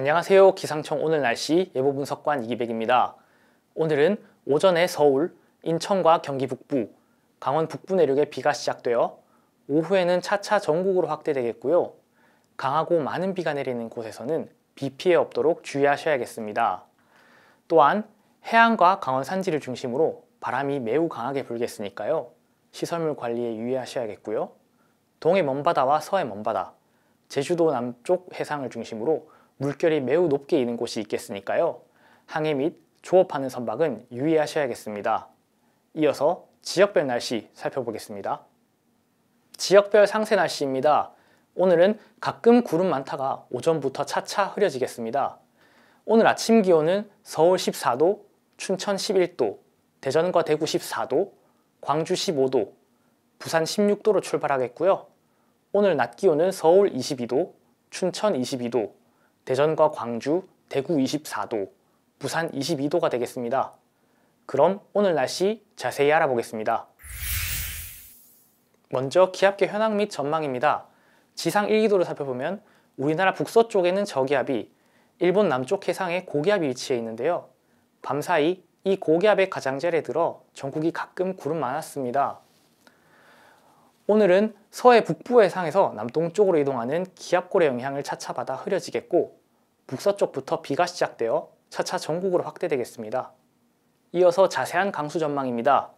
안녕하세요. 기상청 오늘 날씨 예보분석관 이기백입니다. 오늘은 오전에 서울, 인천과 경기 북부, 강원 북부 내륙에 비가 시작되어 오후에는 차차 전국으로 확대되겠고요. 강하고 많은 비가 내리는 곳에서는 비 피해 없도록 주의하셔야겠습니다. 또한 해안과 강원 산지를 중심으로 바람이 매우 강하게 불겠으니까요. 시설물 관리에 유의하셔야겠고요. 동해 먼바다와 서해 먼바다, 제주도 남쪽 해상을 중심으로 물결이 매우 높게 이는 곳이 있겠으니까요. 항해 및 조업하는 선박은 유의하셔야겠습니다. 이어서 지역별 날씨 살펴보겠습니다. 지역별 상세 날씨입니다. 오늘은 가끔 구름 많다가 오전부터 차차 흐려지겠습니다. 오늘 아침 기온은 서울 14도, 춘천 11도, 대전과 대구 14도, 광주 15도, 부산 16도로 출발하겠고요. 오늘 낮 기온은 서울 22도, 춘천 22도, 대전과 광주, 대구 24도, 부산 22도가 되겠습니다. 그럼 오늘 날씨 자세히 알아보겠습니다. 먼저 기압계 현황 및 전망입니다. 지상 1기도를 살펴보면 우리나라 북서쪽에는 저기압이, 일본 남쪽 해상에 고기압이 위치해 있는데요. 밤사이 이 고기압의 가장자리에 들어 전국이 가끔 구름 많았습니다. 오늘은 서해 북부 해상에서 남동쪽으로 이동하는 기압골의 영향을 차차 받아 흐려지겠고, 북서쪽부터 비가 시작되어 차차 전국으로 확대되겠습니다. 이어서 자세한 강수 전망입니다.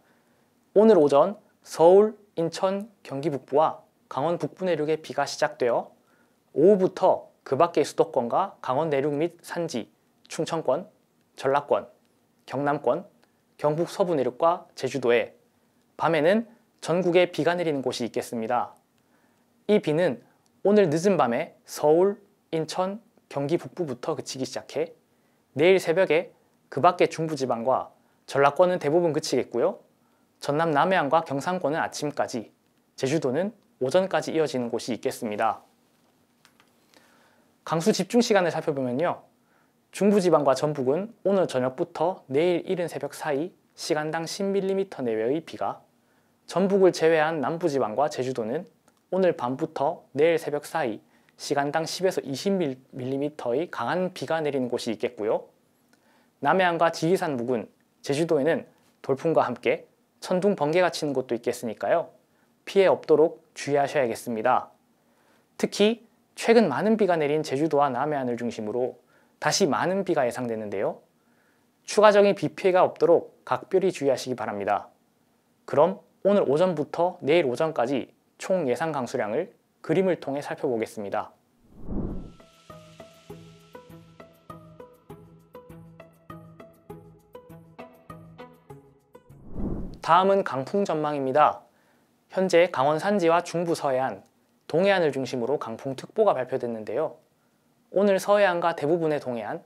오늘 오전 서울, 인천, 경기 북부와 강원 북부 내륙에 비가 시작되어 오후부터 그 밖의 수도권과 강원 내륙 및 산지, 충청권, 전라권, 경남권, 경북 서부 내륙과 제주도에, 밤에는 전국에 비가 내리는 곳이 있겠습니다. 이 비는 오늘 늦은 밤에 서울, 인천, 경기 북부부터 그치기 시작해 내일 새벽에 그 밖의 중부지방과 전라권은 대부분 그치겠고요. 전남 남해안과 경상권은 아침까지, 제주도는 오전까지 이어지는 곳이 있겠습니다. 강수 집중 시간을 살펴보면요. 중부지방과 전북은 오늘 저녁부터 내일 이른 새벽 사이 시간당 10mm 내외의 비가, 전북을 제외한 남부지방과 제주도는 오늘 밤부터 내일 새벽 사이 시간당 10에서 20mm의 강한 비가 내리는 곳이 있겠고요. 남해안과 지리산 부근, 제주도에는 돌풍과 함께 천둥, 번개가 치는 곳도 있겠으니까요. 피해 없도록 주의하셔야겠습니다. 특히 최근 많은 비가 내린 제주도와 남해안을 중심으로 다시 많은 비가 예상되는데요. 추가적인 비 피해가 없도록 각별히 주의하시기 바랍니다. 그럼 오늘 오전부터 내일 오전까지 총 예상 강수량을 그림을 통해 살펴보겠습니다. 다음은 강풍 전망입니다. 현재 강원 산지와 중부 서해안, 동해안을 중심으로 강풍특보가 발표됐는데요. 오늘 서해안과 대부분의 동해안,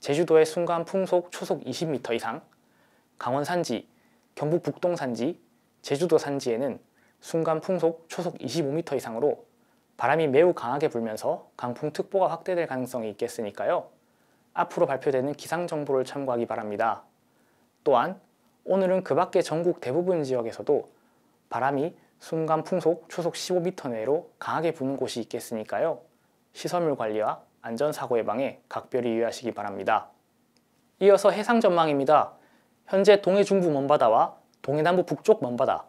제주도의 순간 풍속 초속 20m 이상, 강원 산지, 경북 북동 산지, 제주도 산지에는 순간 풍속 초속 25m 이상으로 바람이 매우 강하게 불면서 강풍특보가 확대될 가능성이 있겠으니까요. 앞으로 발표되는 기상정보를 참고하기 바랍니다. 또한 오늘은 그 밖의 전국 대부분 지역에서도 바람이 순간 풍속 초속 15m 내로 강하게 부는 곳이 있겠으니까요. 시설물 관리와 안전사고 예방에 각별히 유의하시기 바랍니다. 이어서 해상 전망입니다. 현재 동해 중부 먼바다와 동해 남부 북쪽 먼바다,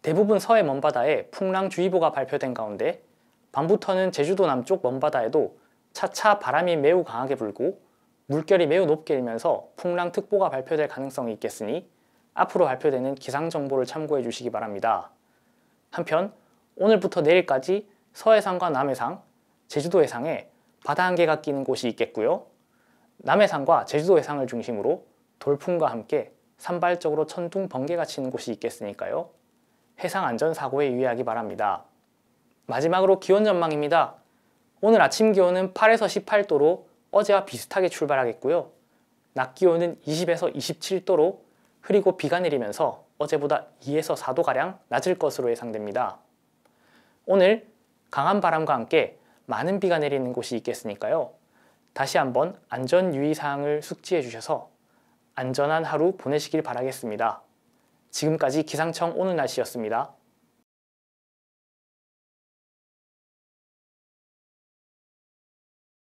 대부분 서해 먼바다에 풍랑주의보가 발표된 가운데 밤부터는 제주도 남쪽 먼바다에도 차차 바람이 매우 강하게 불고 물결이 매우 높게 일면서 풍랑특보가 발표될 가능성이 있겠으니 앞으로 발표되는 기상정보를 참고해 주시기 바랍니다. 한편 오늘부터 내일까지 서해상과 남해상, 제주도 해상에 바다 안개가 끼는 곳이 있겠고요. 남해상과 제주도 해상을 중심으로 돌풍과 함께 산발적으로 천둥, 번개가 치는 곳이 있겠으니까요. 해상 안전사고에 유의하기 바랍니다. 마지막으로 기온 전망입니다. 오늘 아침 기온은 8에서 18도로 어제와 비슷하게 출발하겠고요. 낮 기온은 20에서 27도로 흐리고 비가 내리면서 어제보다 2에서 4도가량 낮을 것으로 예상됩니다. 오늘 강한 바람과 함께 많은 비가 내리는 곳이 있겠으니까요. 다시 한번 안전유의사항을 숙지해 주셔서 안전한 하루 보내시길 바라겠습니다. 지금까지 기상청 오늘날씨였습니다.